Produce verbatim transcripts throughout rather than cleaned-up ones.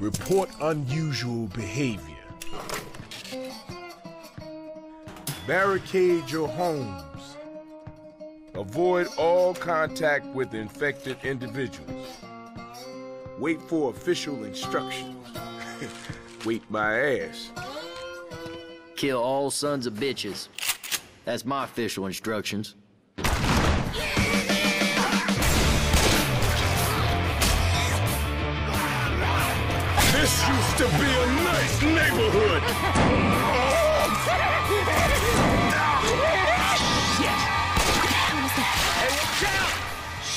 Report unusual behavior. Barricade your homes. Avoid all contact with infected individuals. Wait for official instructions. Wait my ass. Kill all sons of bitches. That's my official instructions. This used to be a nice neighborhood! Shit! What was that? Hey, watch out! Shh.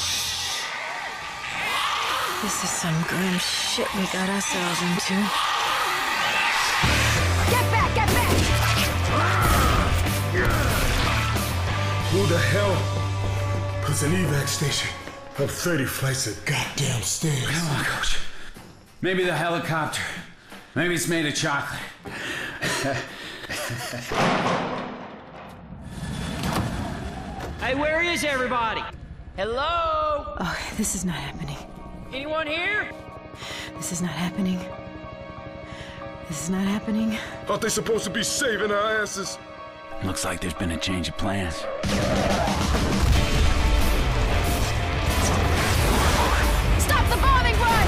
This is some grim shit we got ourselves into. Get back! Get back! Who the hell puts an evac station up thirty flights of goddamn stairs? Come on, Coach. Maybe the helicopter. Maybe it's made of chocolate. Hey, where is everybody? Hello? Oh, this is not happening. Anyone here? This is not happening. This is not happening. Aren't they supposed to be saving our asses? Looks like there's been a change of plans. Stop the bombing run!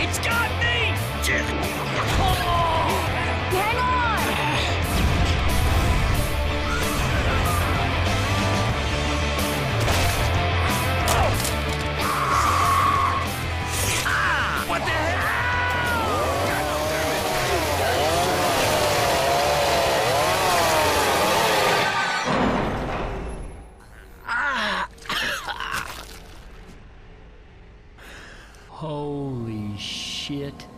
It's got me! Hang on! What the hell? Holy shit. Shit.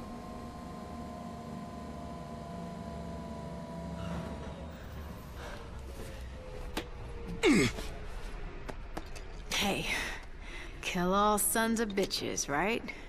Hey, kill all sons of bitches, right?